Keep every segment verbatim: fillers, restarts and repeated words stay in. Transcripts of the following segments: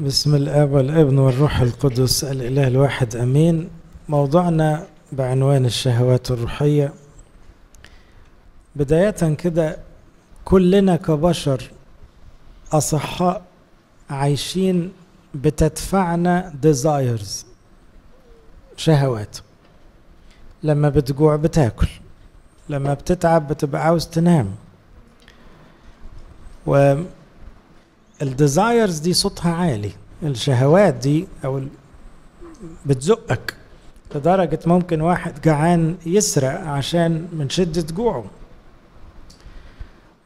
بسم الآب والابن والروح القدس الإله الواحد أمين. موضوعنا بعنوان الشهوات الروحية. بداية كده، كلنا كبشر أصحاء عايشين بتدفعنا desires، شهوات. لما بتجوع بتاكل، لما بتتعب بتبقى عاوز تنام. و الديزايرز دي صوتها عالي، الشهوات دي او بتزقك لدرجة ممكن واحد جعان يسرق عشان من شدة جوعه.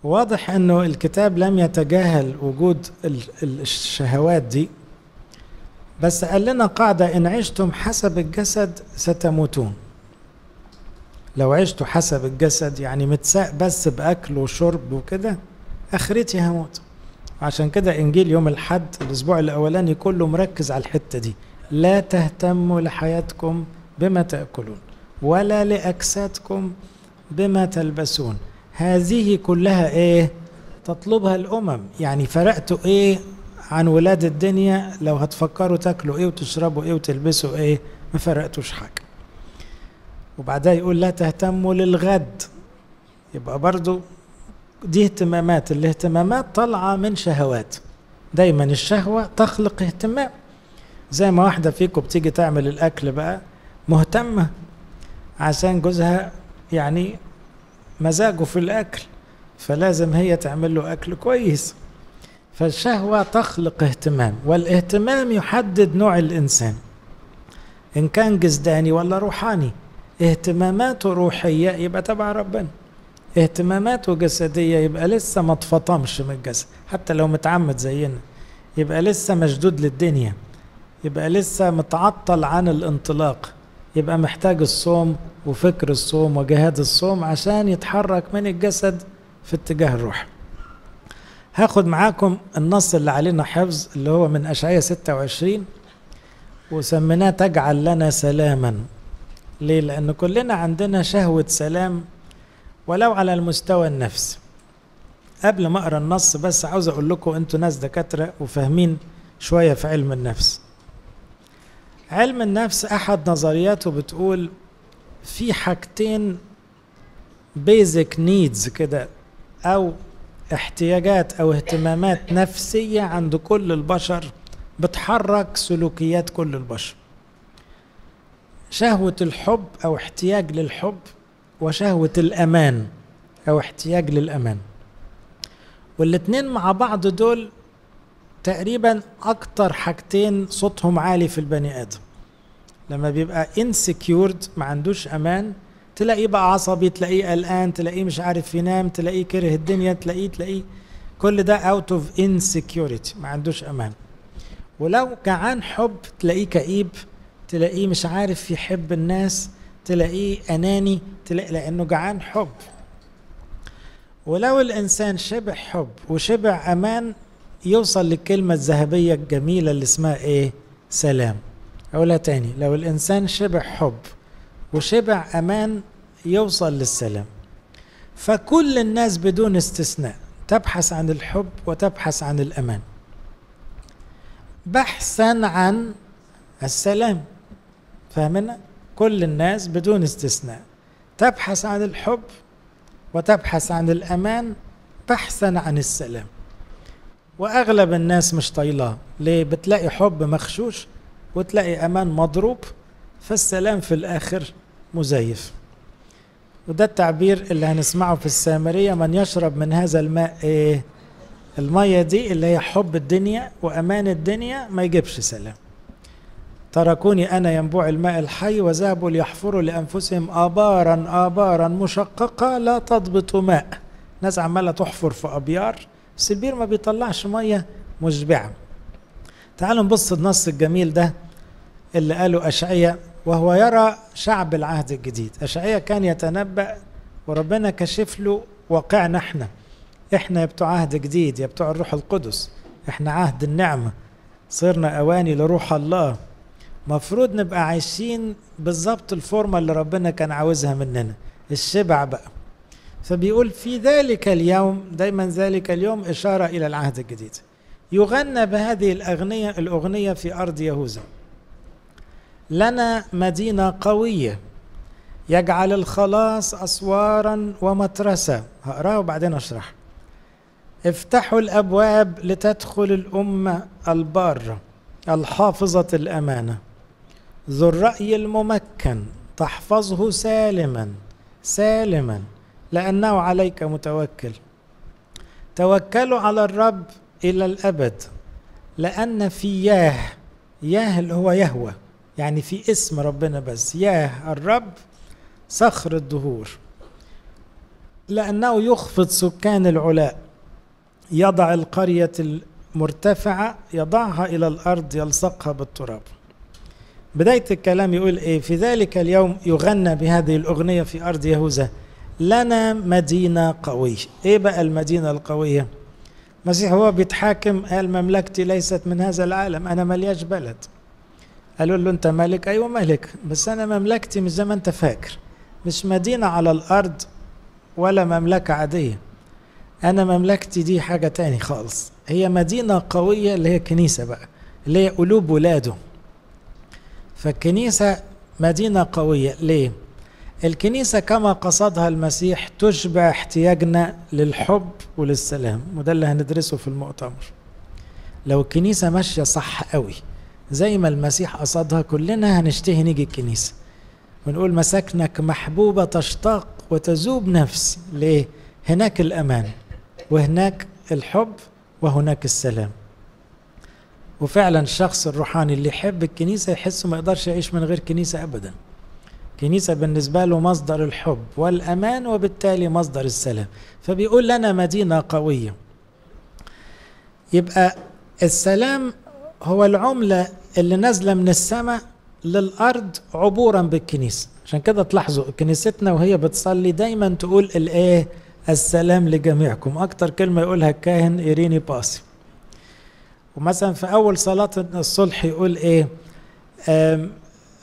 واضح انه الكتاب لم يتجاهل وجود الشهوات دي، بس قال لنا قاعدة: ان عشتم حسب الجسد ستموتون. لو عشتوا حسب الجسد يعني متساق بس باكل وشرب وكده، اخرتي هموت. عشان كده انجيل يوم الحد الاسبوع الاولاني كله مركز على الحته دي: لا تهتموا لحياتكم بما تاكلون ولا لاجسادكم بما تلبسون، هذه كلها ايه تطلبها الامم. يعني فرقتوا ايه عن ولاد الدنيا؟ لو هتفكروا تاكلوا ايه وتشربوا ايه وتلبسوا ايه، ما فرقتوش حاجه. وبعدها يقول لا تهتموا للغد، يبقى برضو دي اهتمامات. الاهتمامات طالعه من شهوات. دايما الشهوه تخلق اهتمام، زي ما واحده فيكم بتيجي تعمل الاكل بقى مهتمه عشان جوزها يعني مزاجه في الاكل، فلازم هي تعمل له اكل كويس. فالشهوه تخلق اهتمام، والاهتمام يحدد نوع الانسان ان كان جسداني ولا روحاني. اهتماماته روحيه يبقى تبع ربنا، اهتماماته جسدية يبقى لسه ما اتفطمش من الجسد، حتى لو متعمد زينا يبقى لسه مشدود للدنيا، يبقى لسه متعطل عن الانطلاق، يبقى محتاج الصوم وفكر الصوم وجهاد الصوم عشان يتحرك من الجسد في اتجاه الروح. هاخد معاكم النص اللي علينا حفظ، اللي هو من أشعياء ستة وعشرين، وسميناه تجعل لنا سلاما. ليه؟ لأن كلنا عندنا شهوة سلام ولو على المستوى النفسي. قبل ما اقرا النص بس عاوز اقول لكم، انتوا ناس دكاتره وفاهمين شويه في علم النفس. علم النفس احد نظرياته بتقول في حاجتين بيزك نيدز كده، او احتياجات او اهتمامات نفسيه عند كل البشر بتحرك سلوكيات كل البشر: شهوه الحب او احتياج للحب، وشهوة الأمان أو احتياج للأمان. والاتنين مع بعض دول تقريبا أكتر حاجتين صوتهم عالي في البني آدم. لما بيبقى انسكيورد، ما عندوش أمان، تلاقيه بقى عصبي، تلاقيه قلقان، تلاقيه مش عارف ينام، تلاقيه كره الدنيا، تلاقيه تلاقيه كل ده أوت أوف انسكيورتي، ما عندوش أمان. ولو جعان حب تلاقيه كئيب، تلاقيه مش عارف يحب الناس، تلاقيه أناني، تلاقي لأنه جعان حب. ولو الإنسان شبع حب وشبع أمان يوصل للكلمة الذهبية الجميلة اللي اسمها إيه؟ سلام. أقولها تاني: لو الإنسان شبع حب وشبع أمان يوصل للسلام. فكل الناس بدون استثناء تبحث عن الحب وتبحث عن الأمان، بحثا عن السلام. فاهمنا؟ كل الناس بدون استثناء تبحث عن الحب وتبحث عن الأمان بحثا عن السلام. وأغلب الناس مش طايلاه. ليه؟ بتلاقي حب مخشوش وتلاقي أمان مضروب، فالسلام في الآخر مزيف. وده التعبير اللي هنسمعه في السامرية: من يشرب من هذا الماء، إيه المية دي اللي هي حب الدنيا وأمان الدنيا، ما يجيبش سلام. تركوني أنا ينبوع الماء الحي وذهبوا ليحفروا لأنفسهم آبارا آبارا مشققة لا تضبط ماء. ناس عمالة تحفر في أبيار، سبير ما بيطلعش مية مشبعة. تعالوا نبص النص الجميل ده اللي قاله أشعياء وهو يرى شعب العهد الجديد. أشعياء كان يتنبأ، وربنا كشف له واقعنا احنا. احنا يا بتوع عهد جديد، يا بتوع الروح القدس، احنا عهد النعمة، صرنا أواني لروح الله. مفروض نبقى عايشين بالظبط الفورمة اللي ربنا كان عاوزها مننا، الشبع بقى. فبيقول في ذلك اليوم، دايما ذلك اليوم إشارة إلى العهد الجديد، يغنى بهذه الأغنية الأغنية في أرض يهوذا. لنا مدينة قوية يجعل الخلاص أسوارا ومترسة. هقراه وبعدين أشرح. افتحوا الأبواب لتدخل الأمة البارة الحافظة الأمانة ذو الرأي الممكن تحفظه سالما سالما لأنه عليك متوكل. توكلوا على الرب إلى الأبد لأن في ياه ياه اللي هو يهوه، يعني في اسم ربنا بس، ياه الرب صخر الدهور لأنه يخفض سكان العلاء يضع القرية المرتفعة يضعها إلى الأرض يلصقها بالتراب. بداية الكلام يقول إيه؟ في ذلك اليوم يغنى بهذه الأغنية في أرض يهوذا لنا مدينة قوية. إيه بقى المدينة القوية؟ المسيح هو بيتحاكم قال مملكتي ليست من هذا العالم، أنا ملياش بلد. قالوا له أنت ملك؟ أيوة ملك، بس أنا مملكتي مش زي ما أنت فاكر، مش مدينة على الأرض ولا مملكة عادية، أنا مملكتي دي حاجة تاني خالص. هي مدينة قوية اللي هي كنيسة بقى، اللي هي قلوب ولاده. فالكنيسة مدينة قوية ليه؟ الكنيسة كما قصدها المسيح تشبع احتياجنا للحب وللسلام، وده اللي هندرسه في المؤتمر. لو الكنيسة ماشية صح قوي زي ما المسيح قصدها كلنا هنشتهي نيجي الكنيسة ونقول مساكنك محبوبة تشتاق وتذوب نفسي. ليه؟ هناك الأمان وهناك الحب وهناك السلام. وفعلا الشخص الروحاني اللي يحب الكنيسة يحسه ما يقدرش يعيش من غير كنيسة أبدا. كنيسة بالنسبة له مصدر الحب والأمان وبالتالي مصدر السلام. فبيقول لنا مدينة قوية. يبقى السلام هو العملة اللي نازلة من السماء للأرض عبورا بالكنيسة. عشان كده تلاحظوا كنيستنا وهي بتصلي دايما تقول الإيه؟ السلام لجميعكم. أكتر كلمة يقولها الكاهن إيريني باسي. ومثلا في أول صلاة الصلح يقول إيه؟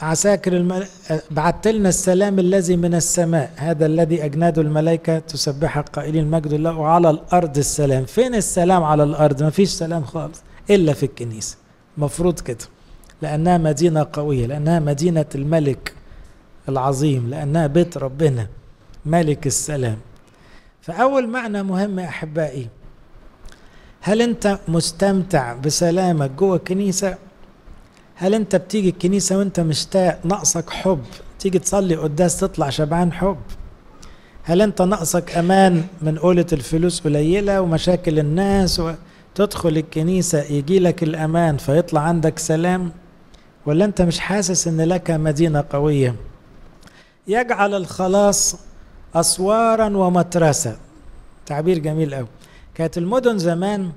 عساك الم... بعت لنا السلام الذي من السماء هذا الذي أجناده الملائكة تسبحه قائلين مجد الله وعلى الأرض السلام. فين السلام على الأرض؟ ما فيش سلام خالص إلا في الكنيسة، مفروض كده، لأنها مدينة قوية، لأنها مدينة الملك العظيم، لأنها بيت ربنا ملك السلام. فأول معنى مهم يا أحبائي، هل أنت مستمتع بسلامك جوه الكنيسة؟ هل أنت بتيجي الكنيسة وأنت مشتاق ناقصك حب؟ تيجي تصلي قداس تطلع شبعان حب. هل أنت ناقصك أمان من قولة الفلوس قليلة ومشاكل الناس و... تدخل الكنيسة يجي لك الأمان فيطلع عندك سلام؟ ولا أنت مش حاسس أن لك مدينة قوية؟ يجعل الخلاص أسوارا ومترسة. تعبير جميل أوي. كانت المدن زمان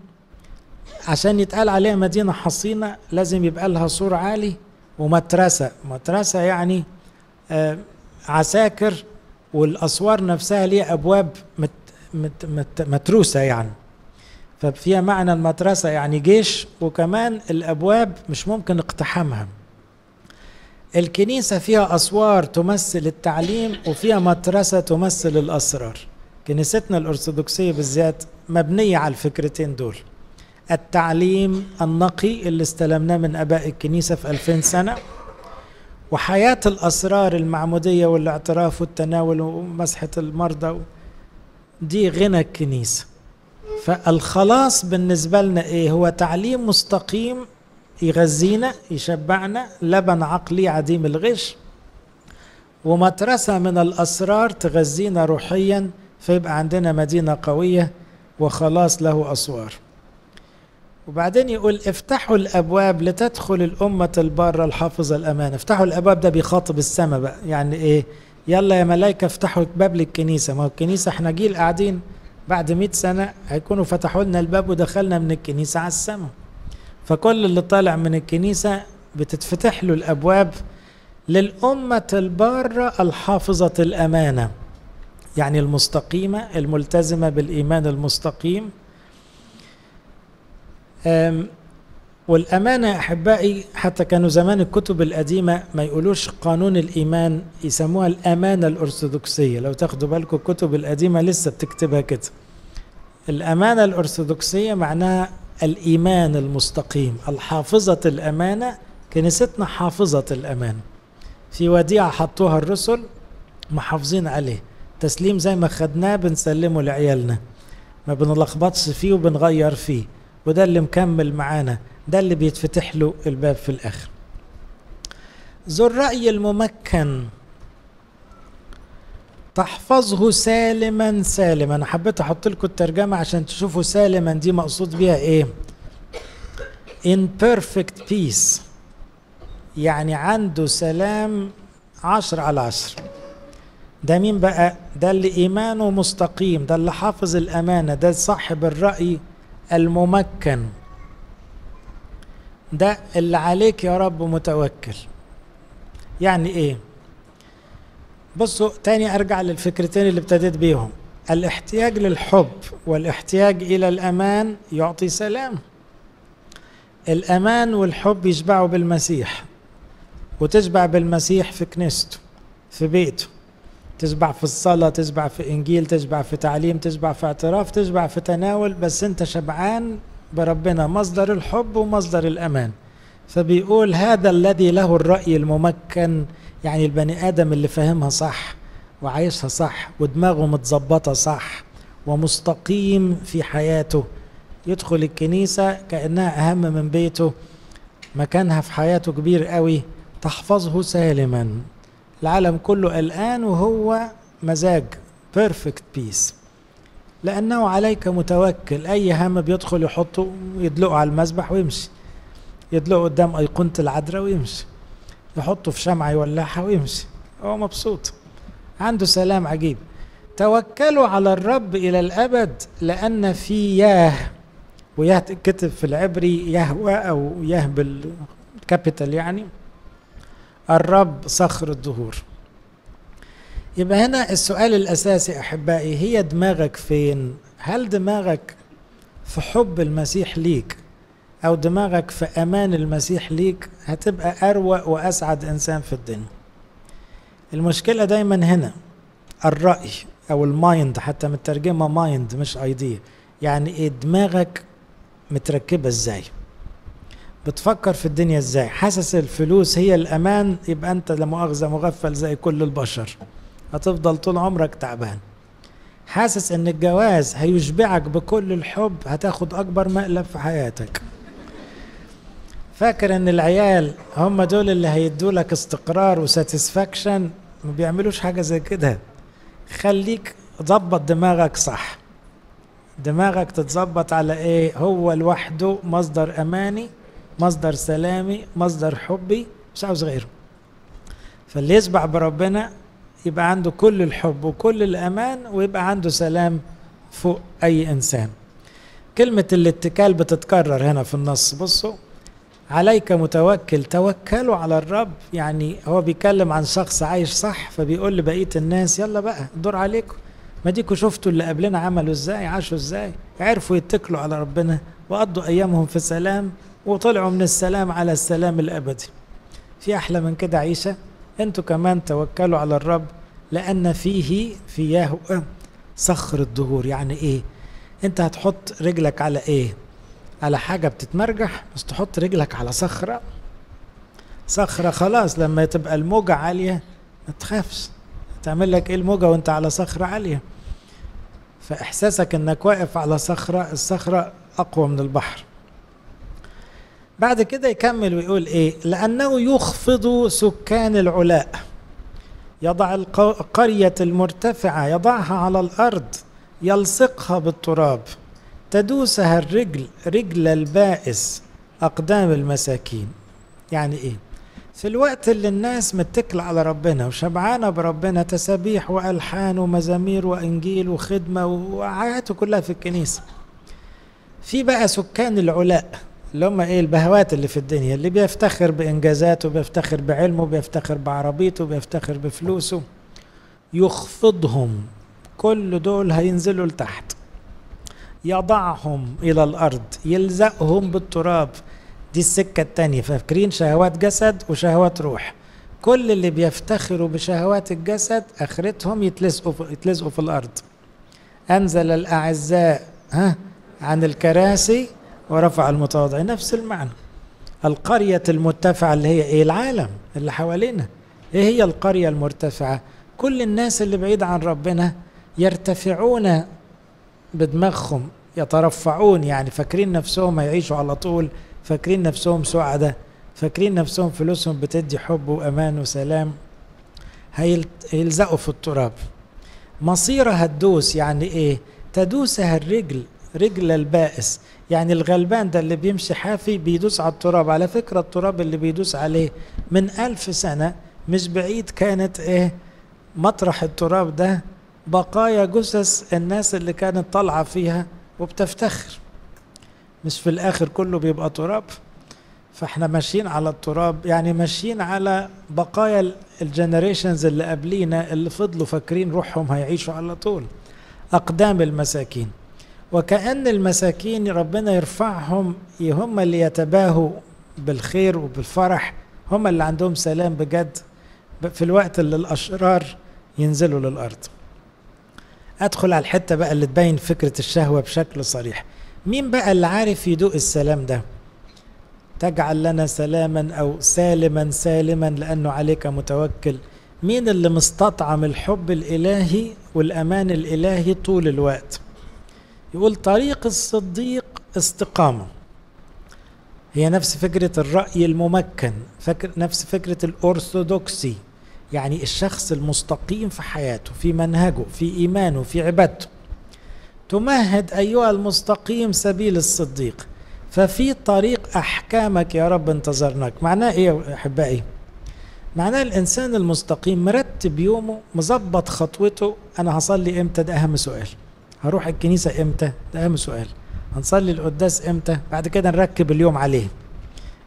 عشان يتقال عليها مدينة حصينة لازم يبقى لها سور عالي ومترسة. مترسة يعني عساكر، والأسوار نفسها ليها أبواب مت مت مت متروسة يعني. ففيها معنى المترسة يعني جيش، وكمان الأبواب مش ممكن اقتحامها. الكنيسة فيها أسوار تمثل التعليم وفيها مترسة تمثل الأسرار. كنيستنا الأرثوذكسية بالذات مبنية على الفكرتين دول، التعليم النقي اللي استلمناه من آباء الكنيسة في ألفين سنة، وحياة الأسرار المعمودية والاعتراف والتناول ومسحة المرضى. دي غنى الكنيسة. فالخلاص بالنسبة لنا إيه؟ هو تعليم مستقيم يغذينا يشبعنا لبن عقلي عديم الغش، ومترسة من الأسرار تغذينا روحيا، فيبقى عندنا مدينة قوية وخلاص له أسوار. وبعدين يقول افتحوا الأبواب لتدخل الأمة البارة الحافظة الأمان. افتحوا الأبواب ده بيخاطب السماء بقى، يعني إيه؟ يلا يا ملايكة افتحوا باب للكنيسة. ما هو الكنيسة احنا جيل قاعدين بعد مئة سنة هيكونوا فتحوا لنا الباب ودخلنا من الكنيسة على السماء. فكل اللي طالع من الكنيسة بتتفتح له الأبواب للأمة البارة الحافظة الأمانة، يعني المستقيمة الملتزمة بالإيمان المستقيم. والأمانة يا أحبائي حتى كانوا زمان الكتب القديمة ما يقولوش قانون الإيمان، يسموها الأمانة الأرثوذكسية. لو تاخدوا بالكم الكتب القديمة لسه بتكتبها كده. الأمانة الأرثوذكسية معناها الإيمان المستقيم، الحافظة الأمانة. كنيستنا حافظة الأمانة، في وديعة حطوها الرسل محافظين عليه، تسليم زي ما خدناه بنسلمه لعيالنا، ما بنلخبطش فيه وبنغير فيه، وده اللي مكمل معانا، ده اللي بيتفتح له الباب في الآخر. ذو الرأي الممكن تحفظه سالما سالما. أنا حبيت أحط لكم الترجمة عشان تشوفوا سالما دي مقصود بيها إيه. In perfect peace، يعني عنده سلام عشر على عشر. ده مين بقى؟ ده اللي إيمانه مستقيم، ده اللي حافظ الأمانة، ده صاحب الرأي الممكن، ده اللي عليك يا رب متوكل. يعني إيه؟ بصوا تاني، أرجع للفكرتين اللي ابتديت بيهم. الاحتياج للحب والاحتياج إلى الأمان يعطي سلام. الأمان والحب يشبعوا بالمسيح، وتشبع بالمسيح في كنيسته، في بيته، تشبع في الصلاة، تشبع في إنجيل، تشبع في تعليم، تشبع في اعتراف، تشبع في تناول، بس أنت شبعان بربنا مصدر الحب ومصدر الأمان. فبيقول هذا الذي له الرأي الممكن، يعني البني آدم اللي فاهمها صح وعايشها صح ودماغه متظبطة صح ومستقيم في حياته، يدخل الكنيسة كأنها أهم من بيته، مكانها في حياته كبير قوي. تحفظه سالما. العالم كله قلقان وهو مزاج بيرفكت بيس، لأنه عليك متوكل. أي هم بيدخل يحطه، يدلقه على المسبح ويمشي، يدلقه قدام أيقونة العذراء ويمشي، يحطه في شمعة يولعها ويمشي، هو مبسوط، عنده سلام عجيب. توكلوا على الرب إلى الأبد، لأن في ياه، وياه تتكتب في العبري يهوى أو ياه بالكابيتال، يعني الرب صخر الدهور. يبقى هنا السؤال الأساسي أحبائي، هي دماغك فين؟ هل دماغك في حب المسيح ليك أو دماغك في أمان المسيح ليك؟ هتبقى أروق وأسعد إنسان في الدنيا. المشكلة دايما هنا الرأي أو المايند، حتى مترجمة مايند مش أيديا، يعني إيه دماغك متركبة إزاي؟ بتفكر في الدنيا إزاي؟ حاسس الفلوس هي الأمان، يبقى أنت لا مؤاخذة مغفل زي كل البشر، هتفضل طول عمرك تعبان. حاسس إن الجواز هيشبعك بكل الحب، هتاخد أكبر مقلب في حياتك. فاكر ان العيال هم دول اللي هيدولك استقرار وساتسفاكشن، ما بيعملوش حاجه زي كده. خليك ظبط دماغك صح، دماغك تتظبط على ايه؟ هو لوحده مصدر اماني، مصدر سلامي، مصدر حبي، مش عاوز غيره. فاللي يشبع بربنا يبقى عنده كل الحب وكل الامان، ويبقى عنده سلام فوق اي انسان. كلمه الاتكال بتتكرر هنا في النص، بصوا عليك متوكل، توكلوا على الرب. يعني هو بيتكلم عن شخص عايش صح، فبيقول لبقية الناس يلا بقى الدور عليكم، ما ديكوا شفتوا اللي قبلنا عملوا ازاي، عاشوا ازاي، عرفوا يتكلوا على ربنا وقضوا ايامهم في سلام، وطلعوا من السلام على السلام الابدي. في احلى من كده عيشة؟ انتوا كمان توكلوا على الرب، لان فيه في ياهو صخر الدهور. يعني ايه؟ انت هتحط رجلك على ايه؟ على حاجة بتتمرجح، بس تحط رجلك على صخرة. صخرة خلاص لما تبقى الموجة عالية ما تخافش، تعمل لك ايه الموجة وانت على صخرة عالية؟ فاحساسك انك واقف على صخرة، الصخرة اقوى من البحر. بعد كده يكمل ويقول ايه؟ لانه يخفض سكان العلاء، يضع القرية المرتفعة، يضعها على الارض، يلصقها بالتراب، تدوسها الرجل، رجل البائس، أقدام المساكين. يعني إيه؟ في الوقت اللي الناس متكلة على ربنا وشبعانة بربنا، تسابيح وألحان ومزامير وإنجيل وخدمة وحياته كلها في الكنيسة، في بقى سكان العلاء اللي هم إيه؟ البهوات اللي في الدنيا، اللي بيفتخر بإنجازاته، بيفتخر بعلمه، بيفتخر بعربيته، بيفتخر بفلوسه، يخفضهم. كل دول هينزلوا لتحت، يضعهم إلى الأرض، يلزقهم بالتراب. دي السكة التانية، فاكرين شهوات جسد وشهوات روح. كل اللي بيفتخروا بشهوات الجسد آخرتهم يتلزقوا في, يتلزقوا في الأرض. أنزل الأعزاء ها عن الكراسي ورفع المتواضعين، نفس المعنى. القرية المرتفعة اللي هي ايه؟ العالم اللي حوالينا. ايه هي القرية المرتفعة؟ كل الناس اللي بعيد عن ربنا يرتفعون بدماغهم، يترفعون، يعني فاكرين نفسهم هيعيشوا على طول، فاكرين نفسهم سعداء، فاكرين نفسهم فلوسهم بتدي حب وامان وسلام، هيلزقوا في التراب. مصيرها الدوس، يعني ايه؟ تدوسها الرجل، رجل البائس، يعني الغلبان ده اللي بيمشي حافي بيدوس على التراب. على فكرة التراب اللي بيدوس عليه من ألف سنة مش بعيد كانت ايه مطرح التراب ده بقايا جثث الناس اللي كانت طالعة فيها وبتفتخر. مش في الآخر كله بيبقى تراب؟ فاحنا ماشيين على التراب، يعني ماشيين على بقايا الجنريشنز اللي قبلينا اللي فضلوا فاكرين روحهم هيعيشوا على طول. أقدام المساكين، وكأن المساكين ربنا يرفعهم، هم اللي يتباهوا بالخير وبالفرح، هم اللي عندهم سلام بجد، في الوقت اللي الأشرار ينزلوا للأرض. أدخل على الحتة بقى اللي تبين فكرة الشهوة بشكل صريح. مين بقى اللي عارف يدوق السلام ده؟ تجعل لنا سلاما أو سالما سالما لأنه عليك متوكل. مين اللي مستطعم الحب الإلهي والأمان الإلهي طول الوقت؟ يقول طريق الصديق استقامة، هي نفس فكرة الرأي الممكن، فكر نفس فكرة الأرثوذكسي، يعني الشخص المستقيم في حياته، في منهجه، في إيمانه، في عبادته. تمهد أيها المستقيم سبيل الصديق، ففي طريق أحكامك يا رب انتظرناك. معناه إيه يا أحبائي؟ معناه الإنسان المستقيم مرتب يومه، مظبط خطوته. أنا هصلي إمتى؟ ده أهم سؤال. هروح الكنيسة إمتى؟ ده أهم سؤال. هنصلي القداس إمتى؟ بعد كده نركب اليوم عليه.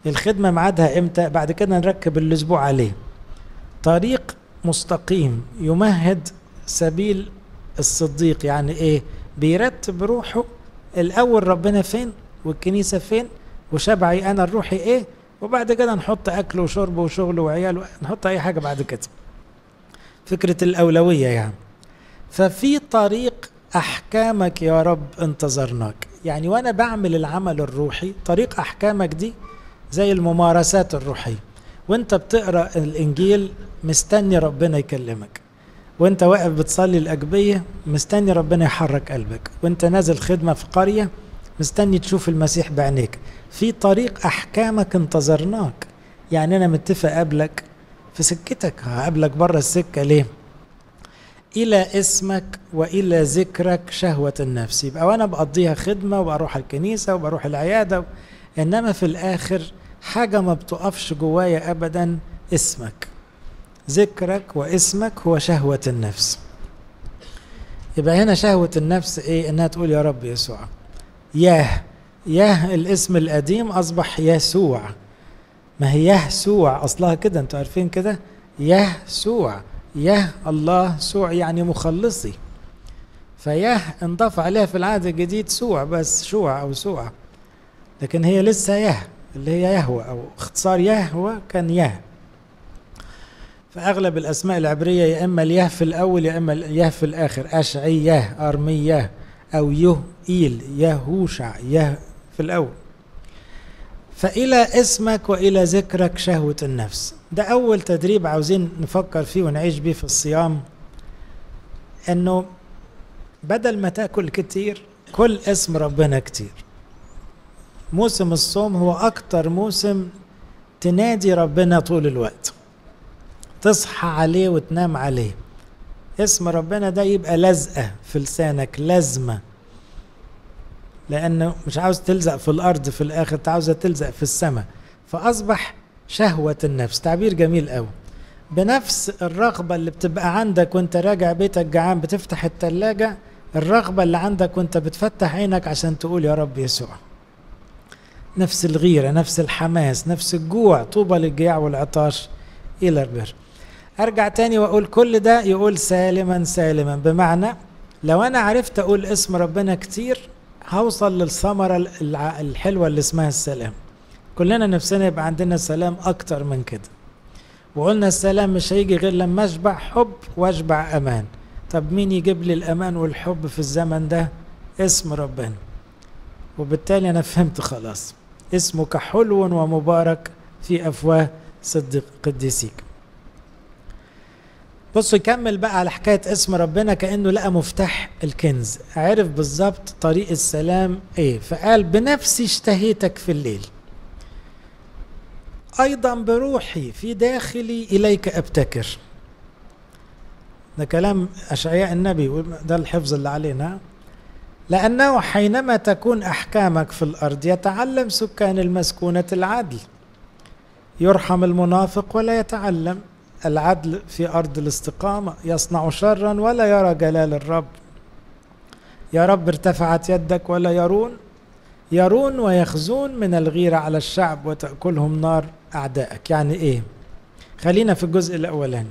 الخدمة ميعادها إمتى؟ بعد كده نركب الأسبوع عليه. طريق مستقيم يمهد سبيل الصديق، يعني إيه؟ بيرتب روحه الأول، ربنا فين والكنيسة فين وشبعي أنا الروحي إيه، وبعد كده نحط أكله وشربه وشغله وعياله، نحط أي حاجة بعد كده. فكرة الأولوية يعني. ففي طريق أحكامك يا رب انتظرناك، يعني وأنا بعمل العمل الروحي، طريق أحكامك دي زي الممارسات الروحية. وأنت بتقرأ الإنجيل مستني ربنا يكلمك، وأنت واقف بتصلي الأجبية مستني ربنا يحرك قلبك، وأنت نازل خدمة في قرية مستني تشوف المسيح بعينيك. في طريق أحكامك انتظرناك، يعني أنا متفق قبلك في سكتك، هقابلك بره السكة. ليه؟ إلى اسمك وإلى ذكرك شهوة النفس. يبقى وأنا بقضيها خدمة وبروح الكنيسة وبروح العيادة، إنما في الآخر حاجة ما بتقفش جوايا أبدا، اسمك، ذكرك واسمك هو شهوة النفس. يبقى هنا شهوة النفس إيه؟ إنها تقول يا رب يسوع، ياه ياه، الاسم القديم أصبح يسوع. ما هي يسوع أصلها كده، أنتوا عارفين كده، يسوع، يه الله سوع يعني مخلصي، فيه انضاف عليها في العهد الجديد سوع بس، شوع أو سوع، لكن هي لسه يه، اللي هي يهوه أو اختصار يهوه كان يه. فأغلب الأسماء العبرية يا إما اليه في الأول يا إما اليه في الآخر، أشعياه، أرمياه، أو يهئيل، يهوشع، يه في الأول. فإلى اسمك وإلى ذكرك شهوة النفس، ده أول تدريب عاوزين نفكر فيه ونعيش بيه في الصيام، إنه بدل ما تاكل كتير كل اسم ربنا كتير. موسم الصوم هو أكتر موسم تنادي ربنا طول الوقت، تصحى عليه وتنام عليه. اسم ربنا ده يبقى لزقة في لسانك، لازمة، لأنه مش عاوز تلزق في الأرض في الآخر، أنت عاوزة تلزق في السماء. فأصبح شهوة النفس، تعبير جميل قوي. بنفس الرغبة اللي بتبقى عندك وانت راجع بيتك جعان بتفتح التلاجة، الرغبة اللي عندك وانت بتفتح عينك عشان تقول يا رب يسوع. نفس الغيرة، نفس الحماس، نفس الجوع، طوبى للجياع والعطاش إلى البر. أرجع تاني وأقول كل ده يقول سالما سالما، بمعنى لو أنا عرفت أقول اسم ربنا كتير هوصل للثمرة الحلوة اللي اسمها السلام. كلنا نفسنا يبقى عندنا سلام أكتر من كده، وقلنا السلام مش هيجي غير لما أشبع حب وأشبع أمان. طب مين يجيب لي الأمان والحب في الزمن ده؟ اسم ربنا. وبالتالي أنا فهمت خلاص، اسمك حلو ومبارك في أفواه صدق قديسيك. بصوا يكمل بقى على حكاية اسم ربنا كأنه لقى مفتاح الكنز، عرف بالظبط طريق السلام ايه، فقال بنفسي اشتهيتك في الليل، أيضا بروحي في داخلي إليك أبتكر. ده كلام أشعياء النبي، ده الحفظ اللي علينا. لأنه حينما تكون أحكامك في الأرض يتعلم سكان المسكونة العدل، يرحم المنافق ولا يتعلم، العدل في أرض الاستقامة، يصنع شرا ولا يرى جلال الرب. يا رب ارتفعت يدك ولا يرون، يرون ويخزون من الغيرة على الشعب وتأكلهم نار أعدائك. يعني إيه؟ خلينا في الجزء الأولاني.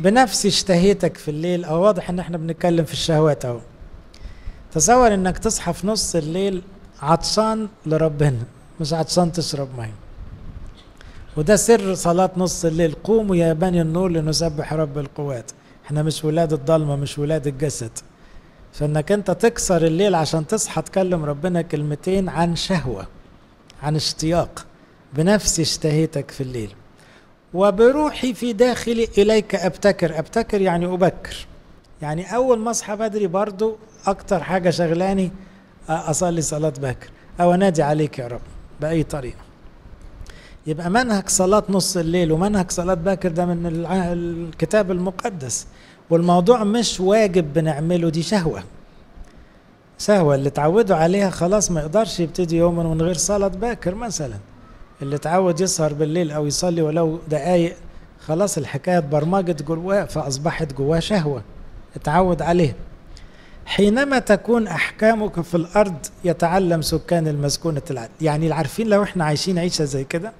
بنفسي اشتهيتك في الليل، أو واضح إن إحنا بنتكلم في الشهوات أهو. تصور إنك تصحى في نص الليل عطشان لربنا، مش عطشان تشرب مية. وده سر صلاة نص الليل، قوموا يا بني النور لنسبح رب القوات. إحنا مش ولاد الضلمة، مش ولاد الجسد. فإنك أنت تكسر الليل عشان تصحى تكلم ربنا كلمتين عن شهوة، عن اشتياق. بنفسي اشتهيتك في الليل وبروحي في داخلي إليك أبتكر. أبتكر يعني أبكر، يعني أول ما أصحى بدري برضو أكتر حاجة شغلاني أصلي صلاة بكر أو أنادي عليك يا رب بأي طريقة. يبقى منهج صلاة نص الليل ومنهج صلاة بكر ده من الكتاب المقدس، والموضوع مش واجب بنعمله، دي شهوة. شهوة اللي اتعودوا عليها خلاص ما يقدرش يبتدي يوما من غير صلاة باكر مثلا. اللي اتعود يسهر بالليل او يصلي ولو دقايق خلاص الحكاية اتبرمجت جواه، فاصبحت جواه شهوة اتعود عليها. حينما تكون احكامك في الارض يتعلم سكان المسكونة العدل. يعني عارفين لو احنا عايشين عيشة زي كده،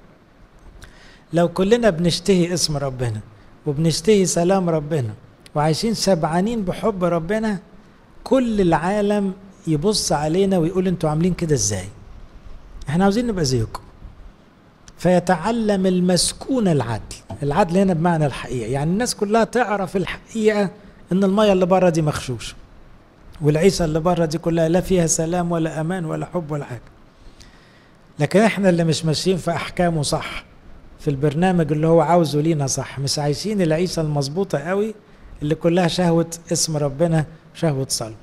لو كلنا بنشتهي اسم ربنا وبنشتهي سلام ربنا وعايشين شبعانين بحب ربنا، كل العالم يبص علينا ويقول انتوا عاملين كده ازاي، احنا عاوزين نبقى زيكم. فيتعلم المسكون العدل. العدل هنا بمعنى الحقيقة، يعني الناس كلها تعرف الحقيقة ان المية اللي بره دي مغشوش، والعيشة اللي بره دي كلها لا فيها سلام ولا امان ولا حب ولا حاجة. لكن احنا اللي مش ماشيين في احكامه صح، في البرنامج اللي هو عاوزه لينا صح، مش عايشين العيشة المظبوطة قوي اللي كلها شهوة اسم ربنا، شهوة صلب.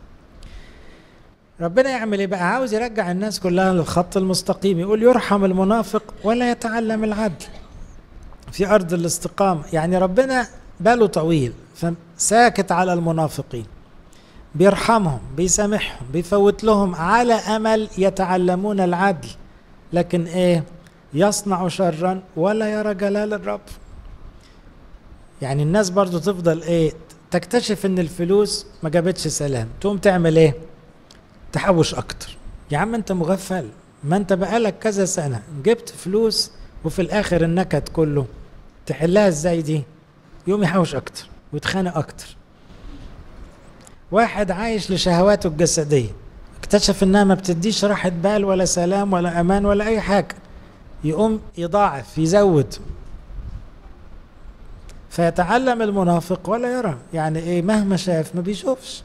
ربنا يعمل ايه بقى؟ عاوز يرجع الناس كلها للخط المستقيم. يقول يرحم المنافق ولا يتعلم العدل في أرض الاستقامة. يعني ربنا باله طويل فساكت على المنافقين، بيرحمهم بيسامحهم بيفوت لهم على أمل يتعلمون العدل. لكن ايه؟ يصنع شرا ولا يرى جلال الرب. يعني الناس برضو تفضل ايه؟ تكتشف ان الفلوس ما جابتش سلام، تقوم تعمل ايه؟ تحوش اكتر. يا عم انت مغفل، ما انت بقالك كذا سنة جبت فلوس وفي الاخر النكد كله تحلها ازاي دي؟ يقوم يحوش اكتر ويتخانق اكتر. واحد عايش لشهواته الجسدية اكتشف انها ما بتديش راحة بال ولا سلام ولا امان ولا اي حاجة، يقوم يضاعف يزود. فيتعلم المنافق ولا يرى، يعني ايه؟ مهما شاف ما بيشوفش.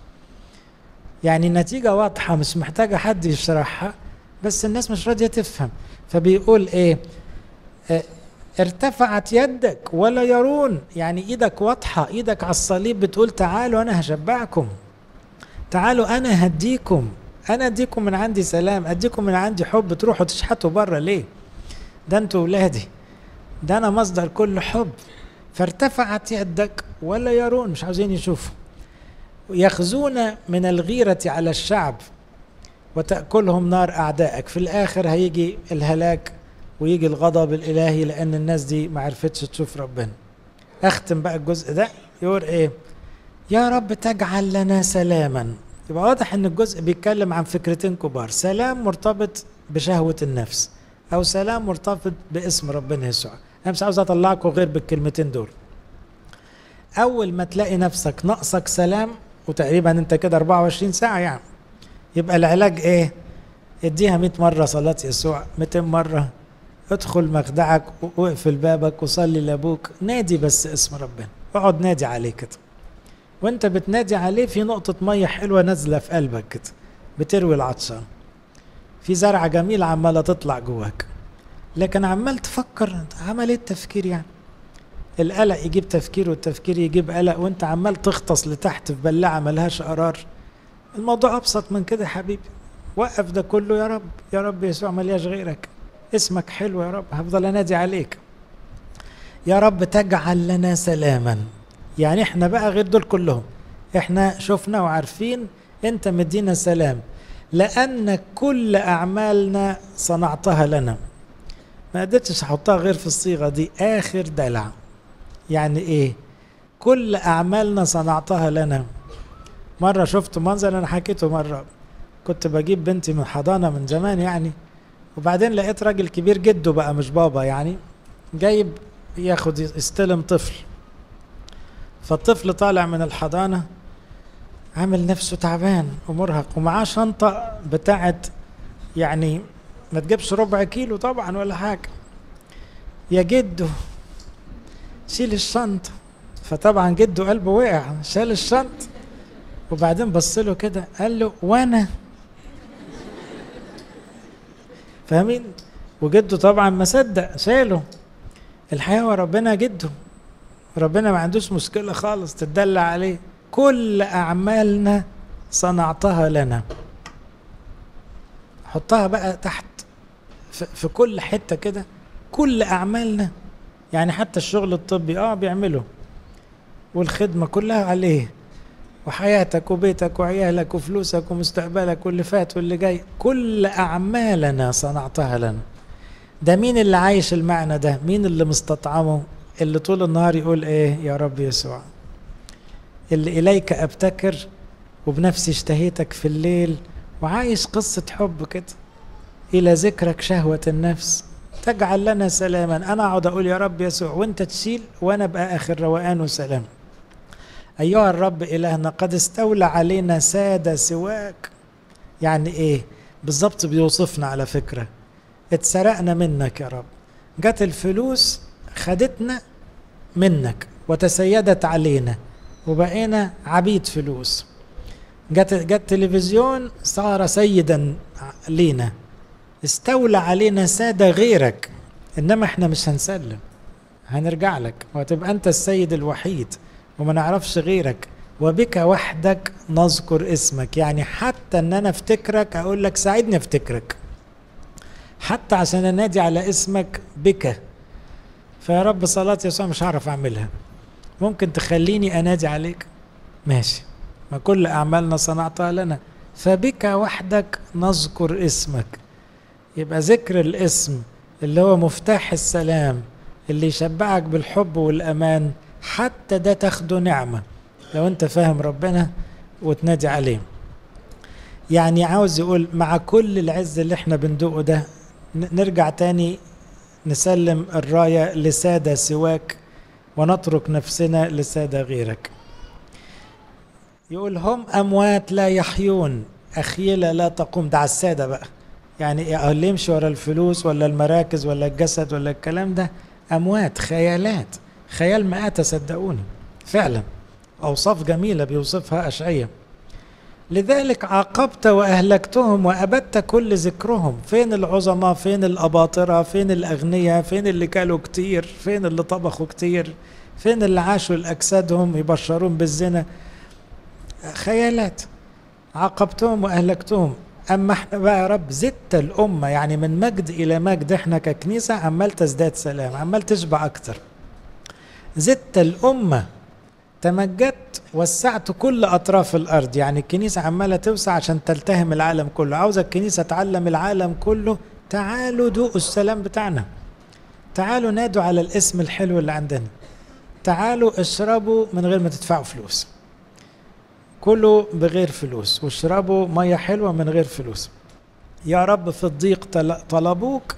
يعني النتيجة واضحة مش محتاجة حد يشرحها، بس الناس مش راضية تفهم. فبيقول ايه؟ اه ارتفعت يدك ولا يرون، يعني ايدك واضحة، ايدك على الصليب بتقول تعالوا انا هشبعكم، تعالوا انا هديكم، انا اديكم من عندي سلام، اديكم من عندي حب، تروحوا تشحتوا بره ليه؟ ده انتوا ولادي، ده انا مصدر كل حب. فارتفعت يدك ولا يرون، مش عاوزين يشوفوا. يخزون من الغيرة على الشعب وتأكلهم نار أعدائك. في الآخر هيجي الهلاك ويجي الغضب الإلهي لأن الناس دي ما عرفتش تشوف ربنا. أختم بقى الجزء ده يقول إيه؟ يا رب تجعل لنا سلاما. يبقى واضح إن الجزء بيتكلم عن فكرتين كبار، سلام مرتبط بشهوة النفس أو سلام مرتبط باسم ربنا يسوع. أنا مش عاوز أطلعكم غير بالكلمتين دول. أول ما تلاقي نفسك ناقصك سلام، وتقريبا أنت كده أربعة وعشرين ساعة يعني، يبقى العلاج إيه؟ إديها مئة مرة صلاة يسوع، مئتين مرة، ادخل مخدعك واقفل بابك وصلي لأبوك، نادي بس اسم ربنا، اقعد نادي عليه كده. وأنت بتنادي عليه في نقطة مية حلوة نازلة في قلبك كده بتروي العطشان. في زرعه جميله عماله تطلع جواك، لكن عمال تفكر عمليه تفكير، يعني القلق يجيب تفكير والتفكير يجيب قلق، وانت عمال تغطس لتحت في بلاعه ملهاش قرار. الموضوع ابسط من كده يا حبيبي، وقف ده كله يا رب، يا رب يسوع ملياش غيرك، اسمك حلو يا رب هفضل انادي عليك، يا رب تجعل لنا سلاما. يعني احنا بقى غير دول كلهم، احنا شفنا وعارفين انت مدينا سلام لان كل اعمالنا صنعتها لنا. ما قدرتش احطها غير في الصيغه دي، اخر دلع. يعني ايه كل اعمالنا صنعتها لنا؟ مره شفت منظر انا حكيته مره، كنت بجيب بنتي من حضانه من زمان يعني، وبعدين لقيت راجل كبير جده بقى مش بابا يعني، جايب ياخد يستلم طفل، فالطفل طالع من الحضانه عامل نفسه تعبان ومرهق ومعاه شنطه بتاعت يعني ما تجيبش ربع كيلو طبعا ولا حاجه، يا جده شيل الشنطه. فطبعا جده قلبه وقع شال الشنطه، وبعدين بص له كده قال له وانا فاهمين؟ وجده طبعا ما صدق شاله. الحقيقه وربنا جده، ربنا ما عندوش مشكله خالص تتدلع عليه. كل اعمالنا صنعتها لنا، حطها بقى تحت في كل حته كده، كل اعمالنا. يعني حتى الشغل الطبي اه بيعمله، والخدمه كلها عليه، وحياتك وبيتك وعيالك وفلوسك ومستقبلك واللي فات واللي جاي، كل اعمالنا صنعتها لنا. ده مين اللي عايش المعنى ده؟ مين اللي مستطعمه؟ اللي طول النهار يقول ايه؟ يا رب يسوع، اللي اليك ابتكر وبنفسي اشتهيتك في الليل، وعايش قصه حب كده، الى ذكرك شهوه النفس تجعل لنا سلاما. انا اقعد اقول يا رب يسوع وانت تشيل، وانا ابقى اخر روقان وسلام. ايها الرب الهنا قد استولى علينا ساده سواك. يعني ايه بالظبط؟ بيوصفنا على فكره، اتسرقنا منك يا رب، جت الفلوس خدتنا منك وتسيدت علينا وبقينا عبيد فلوس، جت جت تلفزيون صار سيدا لينا، استولى علينا ساده غيرك. انما احنا مش هنسلم، هنرجع لك وهتبقى انت السيد الوحيد وما نعرفش غيرك، وبك وحدك نذكر اسمك. يعني حتى ان انا افتكرك اقول لك ساعدني افتكرك، حتى عشان انادي على اسمك بك. فيا رب صلاة يسوع مش هعرف اعملها، ممكن تخليني انادي عليك؟ ماشي، ما كل اعمالنا صنعتها لنا، فبك وحدك نذكر اسمك. يبقى ذكر الاسم اللي هو مفتاح السلام، اللي يشبعك بالحب والامان، حتى ده تاخده نعمه لو انت فاهم ربنا وتنادي عليه. يعني عاوز يقول مع كل العز اللي احنا بندوقه ده، نرجع تاني نسلم الرايه لساده سواك ونترك نفسنا لساده غيرك. يقول هم اموات لا يحيون، اخيله لا تقوم. ده على الساده بقى، يعني اللي يمشي ورا الفلوس ولا المراكز ولا الجسد ولا الكلام ده اموات، خيالات، خيال مآتة صدقوني فعلا. اوصاف جميله بيوصفها اشعياء. لذلك عاقبت واهلكتهم وابدت كل ذكرهم. فين العظماء؟ فين الاباطره؟ فين الاغنياء؟ فين اللي كلوا كتير؟ فين اللي طبخوا كتير؟ فين اللي عاشوا لاجسادهم يبشرون بالزنا؟ خيالات. عاقبتهم واهلكتهم. اما احنا بقى يا رب زدت الامه، يعني من مجد الى مجد احنا ككنيسه عمال تزداد سلام، عمال تشبع اكتر. زدت الامه، تمجدت، وسعت كل اطراف الارض. يعني الكنيسه عماله توسع عشان تلتهم العالم كله. عاوز الكنيسه تعلم العالم كله تعالوا ذوقوا السلام بتاعنا، تعالوا نادوا على الاسم الحلو اللي عندنا، تعالوا اشربوا من غير ما تدفعوا فلوس، كلوا بغير فلوس، واشربوا ميه حلوه من غير فلوس. يا رب في الضيق طلبوك،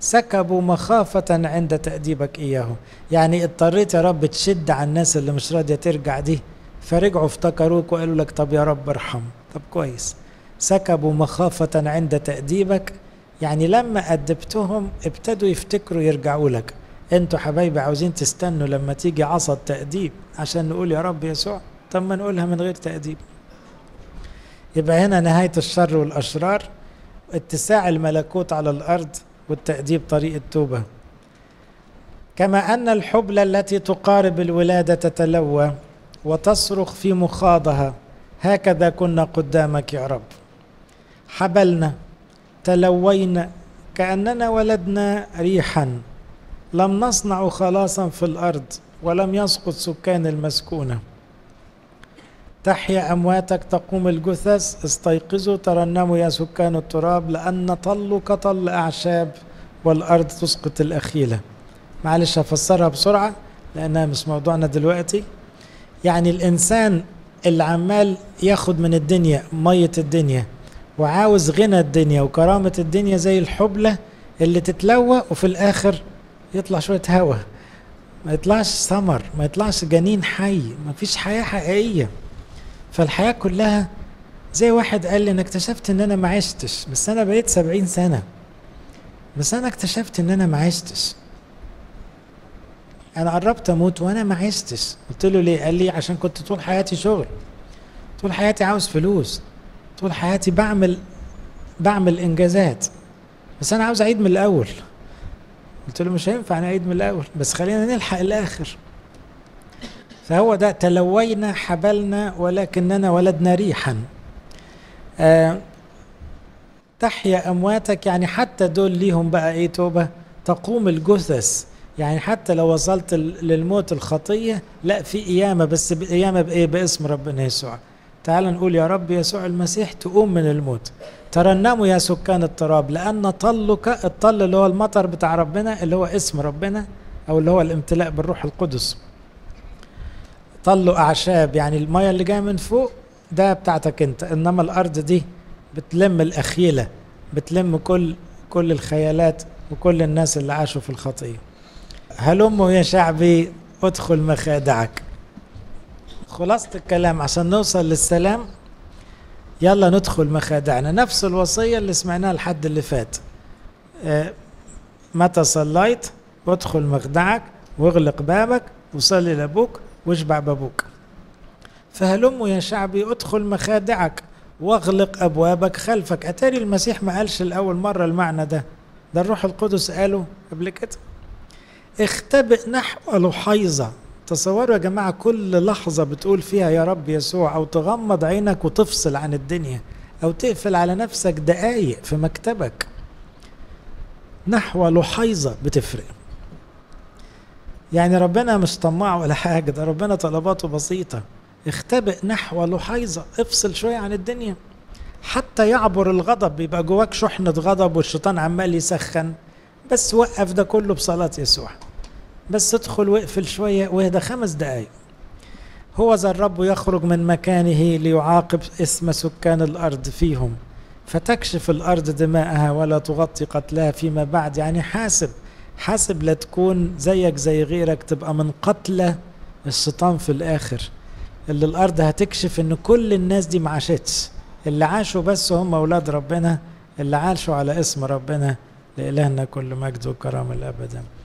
سكبوا مخافة عند تأديبك إياهم. يعني اضطريت يا رب تشد على الناس اللي مش راضية ترجع دي، فرجعوا افتكروك وقالوا لك طب يا رب ارحم، طب كويس. سكبوا مخافة عند تأديبك، يعني لما أدبتهم ابتدوا يفتكروا يرجعوا لك. انتوا حبايبي عاوزين تستنوا لما تيجي عصا التأديب عشان نقول يا رب يسوع؟ طب ما نقولها من غير تأديب. يبقى هنا نهاية الشر والأشرار، اتساع الملكوت على الأرض والتأديب طريق التوبة. كما أن الحبلى التي تقارب الولادة تتلوى وتصرخ في مخاضها، هكذا كنا قدامك يا رب، حبلنا تلوينا كأننا ولدنا ريحا، لم نصنع خلاصا في الأرض ولم يسقط سكان المسكونة. تحيا أمواتك، تقوم الجثث، استيقظوا ترنموا يا سكان التراب، لأن طلوا كطل أعشاب والأرض تسقط الأخيلة. معلش هفسرها بسرعة لأنها مش موضوعنا دلوقتي. يعني الإنسان اللي عمال ياخد من الدنيا مية الدنيا وعاوز غنى الدنيا وكرامة الدنيا زي الحبلة اللي تتلوى وفي الآخر يطلع شوية هوا، ما يطلعش ثمر، ما يطلعش جنين حي، ما فيش حياة حقيقية. فالحياة كلها زي واحد قال لي أنا اكتشفت إن أنا ما عشتش، بس أنا بقيت سبعين سنة، بس أنا اكتشفت إن أنا ما عشتش، أنا قربت أموت وأنا ما عشتش. قلت له ليه؟ قال لي عشان كنت طول حياتي شغل، طول حياتي عاوز فلوس، طول حياتي بعمل بعمل إنجازات، بس أنا عاوز أعيد من الأول. قلت له مش هينفع أنا أعيد من الأول، بس خلينا نلحق الآخر. فهو ده، تلوينا حبلنا ولكننا ولدنا ريحا. أه تحيا أمواتك، يعني حتى دول ليهم بقى إيه توبة. تقوم الجثث، يعني حتى لو وصلت للموت الخطية، لا في قيامة، بس قيامة بإيه؟ باسم ربنا يسوع. تعال نقول يا رب يسوع المسيح تقوم من الموت. ترنموا يا سكان التراب، لأن طلك، الطل اللي هو المطر بتاع ربنا اللي هو اسم ربنا أو اللي هو الامتلاء بالروح القدس، طلوا أعشاب، يعني المياه اللي جايه من فوق ده بتاعتك أنت، إنما الأرض دي بتلم الأخيلة، بتلم كل كل الخيالات وكل الناس اللي عاشوا في الخطية. هلموا يا شعبي ادخل مخادعك. خلاصة الكلام عشان نوصل للسلام، يلا ندخل مخادعنا. نفس الوصية اللي سمعناها لحد اللي فات، اه متى صليت ادخل مخدعك واغلق بابك وصلي لابوك واشبع بابوك. فهلموا يا شعبي ادخل مخادعك واغلق ابوابك خلفك. اتاري المسيح ما قالش الاول مرة المعنى ده، ده الروح القدس قاله قبل كده. اختبئ نحو لحيظة، تصوروا يا جماعة كل لحظة بتقول فيها يا رب يسوع، أو تغمض عينك وتفصل عن الدنيا، أو تقفل على نفسك دقايق في مكتبك، نحو لحيظة بتفرق. يعني ربنا مش طماع ولا حاجة، ده ربنا طلباته بسيطة. اختبئ نحو لحيظة، افصل شوية عن الدنيا حتى يعبر الغضب. بيبقى جواك شحنة غضب والشيطان عمال يسخن، بس وقف ده كله بصلاة يسوع. بس ادخل واقفل شوية واهدى خمس دقايق. هو ذا الرب يخرج من مكانه ليعاقب اسم سكان الأرض فيهم، فتكشف الأرض دماءها ولا تغطي قتلها فيما بعد. يعني حاسب حاسب، لا تكون زيك زي غيرك، تبقى من قتلى الشيطان في الآخر. اللي الأرض هتكشف إن كل الناس دي ما عاشتش، اللي عاشوا بس هم أولاد ربنا، اللي عاشوا على اسم ربنا. لإلهنا كل مجد وكرامة الأبدا.